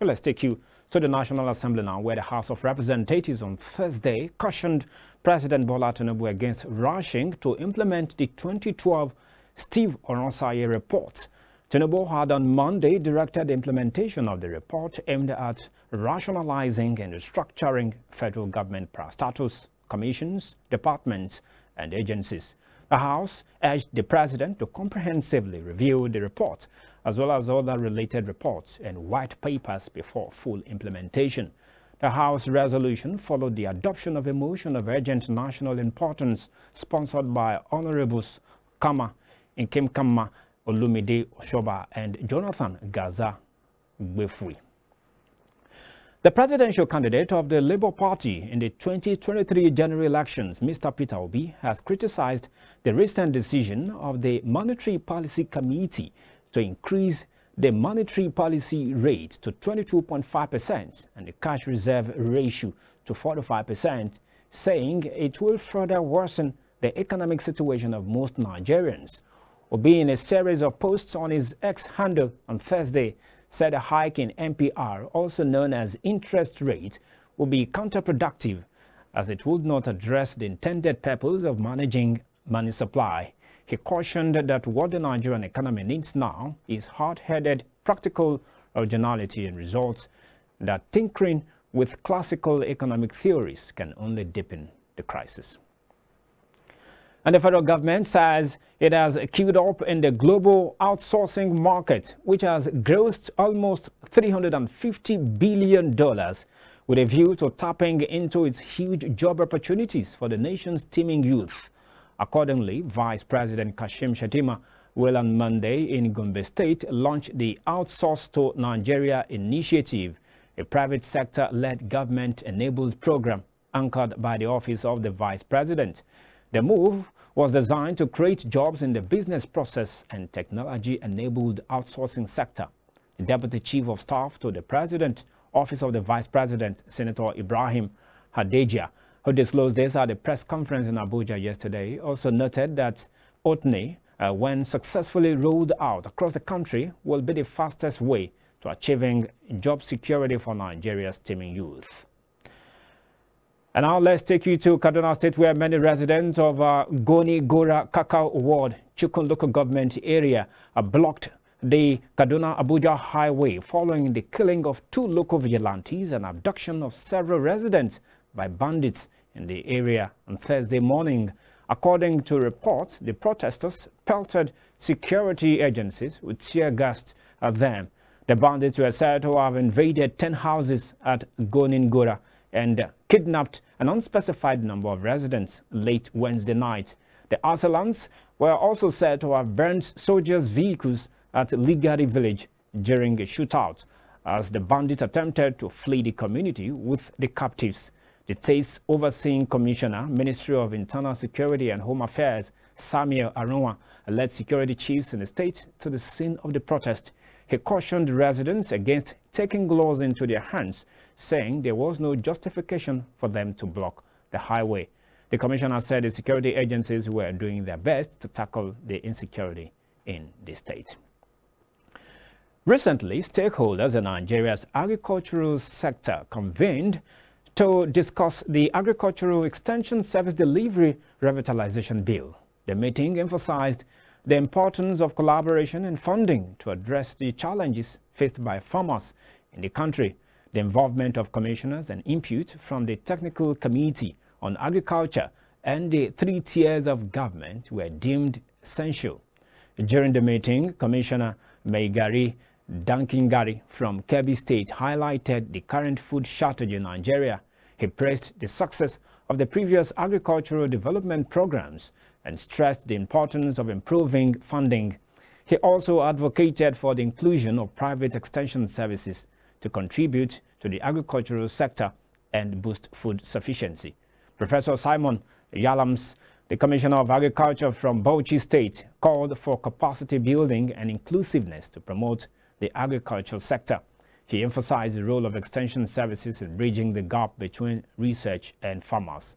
Let's take you to the National Assembly now, where the House of Representatives on Thursday cautioned President Bola Tinubu against rushing to implement the 2012 Steve Oronsaye report. Tinubu had on Monday directed the implementation of the report aimed at rationalizing and restructuring federal government parastatus, commissions, departments, and agencies. The House urged the President to comprehensively review the report, as well as other related reports and white papers before full implementation. The House resolution followed the adoption of a motion of urgent national importance sponsored by Honorables Kama Nkim Kama, Olumide Oshoba, and Jonathan Gaza Gbefu. The presidential candidate of the Labour Party in the 2023 general elections, Mr. Peter Obi, has criticized the recent decision of the Monetary Policy Committee to increase the monetary policy rate to 22.5% and the cash reserve ratio to 45%, saying it will further worsen the economic situation of most Nigerians. Obi, in a series of posts on his X handle on Thursday, said a hike in MPR, also known as interest rate, will be counterproductive as it would not address the intended purpose of managing money supply. He cautioned that what the Nigerian economy needs now is hard-headed, practical originality and results that tinkering with classical economic theories can only deepen the crisis. And the federal government says it has queued up in the global outsourcing market, which has grossed almost $350 billion, with a view to tapping into its huge job opportunities for the nation's teeming youth. Accordingly, Vice President Kashim Shettima will on Monday in Gombe State launch the Outsource to Nigeria initiative, a private sector-led government-enabled program anchored by the Office of the Vice President. The move was designed to create jobs in the business process and technology-enabled outsourcing sector. The Deputy Chief of Staff to the President, Office of the Vice President, Senator Ibrahim Hadejia, who disclosed this at a press conference in Abuja yesterday, also noted that OTNI, when successfully rolled out across the country, will be the fastest way to achieving job security for Nigeria's teeming youth. And now let's take you to Kaduna State, where many residents of Goni Gora Kakao Ward, Chukun local government area, blocked the Kaduna-Abuja highway following the killing of 2 local vigilantes and abduction of several residents by bandits in the area on Thursday morning. According to reports, the protesters pelted security agencies with tear gas at them. The bandits were said to have invaded 10 houses at Goningora and kidnapped an unspecified number of residents late Wednesday night. The assailants were also said to have burned soldiers' vehicles at Ligari village during a shootout, as the bandits attempted to flee the community with the captives. The state's overseeing commissioner, Ministry of Internal Security and Home Affairs, Samuel Arunwa, led security chiefs in the state to the scene of the protest. He cautioned residents against taking laws into their hands, saying there was no justification for them to block the highway. The commissioner said the security agencies were doing their best to tackle the insecurity in the state. Recently, stakeholders in Nigeria's agricultural sector convened to discuss the Agricultural Extension Service Delivery Revitalization Bill. The meeting emphasized the importance of collaboration and funding to address the challenges faced by farmers in the country. The involvement of commissioners and input from the Technical Committee on Agriculture and the 3 tiers of government were deemed essential. During the meeting, Commissioner Maigari Dankingari from Kebbi State highlighted the current food shortage in Nigeria. He praised the success of the previous agricultural development programs and stressed the importance of improving funding. He also advocated for the inclusion of private extension services to contribute to the agricultural sector and boost food sufficiency. Professor Simon Yalams, the Commissioner of Agriculture from Bauchi State, called for capacity building and inclusiveness to promote the agricultural sector. He emphasized the role of extension services in bridging the gap between research and farmers.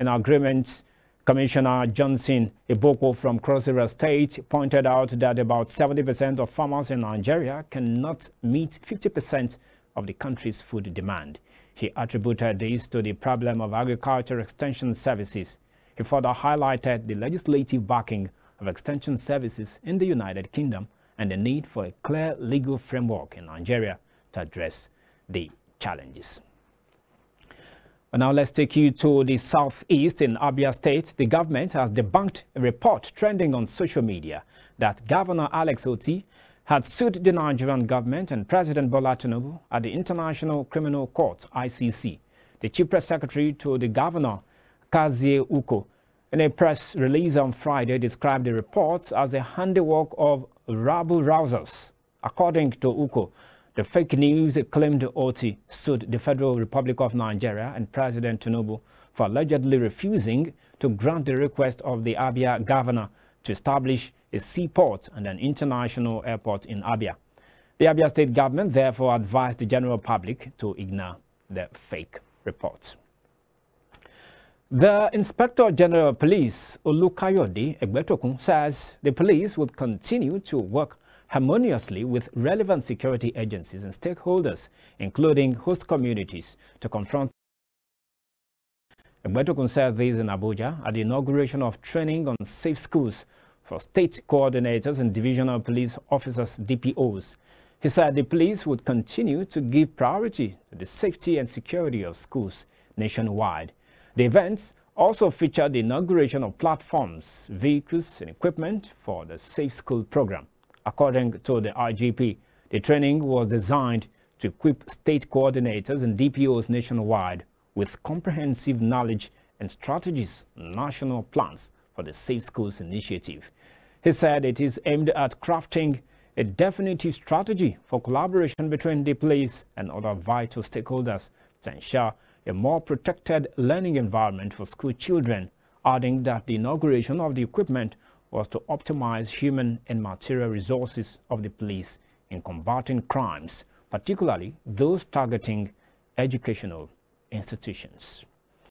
In agreement, Commissioner Johnson Iboko from Cross River State pointed out that about 70% of farmers in Nigeria cannot meet 50% of the country's food demand. He attributed this to the problem of agriculture extension services. He further highlighted the legislative backing of extension services in the United Kingdom and the need for a clear legal framework in Nigeria to address the challenges. But now let's take you to the southeast in Abia State. The government has debunked a report trending on social media that Governor Alex Oti had sued the Nigerian government and President Bola Tinubu at the International Criminal Court, ICC. The Chief Press Secretary to the Governor, Kazie Uko, in a press release on Friday described the reports as the handiwork of rabble-rousers. According to Uko, the fake news claimed Oti sued the Federal Republic of Nigeria and President Tinubu for allegedly refusing to grant the request of the Abia governor to establish a seaport and an international airport in Abia. The Abia state government therefore advised the general public to ignore the fake reports. The Inspector General of Police, Olukayode Egbetokun, says the police would continue to work harmoniously with relevant security agencies and stakeholders, including host communities, to confront. Egbetokun said this in Abuja at the inauguration of training on safe schools for state coordinators and divisional police officers, DPOs. He said the police would continue to give priority to the safety and security of schools nationwide. The events also featured the inauguration of platforms, vehicles, and equipment for the Safe School program. According to the IGP, the training was designed to equip state coordinators and DPOs nationwide with comprehensive knowledge and strategies and national plans for the Safe Schools initiative. He said it is aimed at crafting a definitive strategy for collaboration between the police and other vital stakeholders to ensure a more protected learning environment for school children, adding that the inauguration of the equipment was to optimize human and material resources of the police in combating crimes, particularly those targeting educational institutions.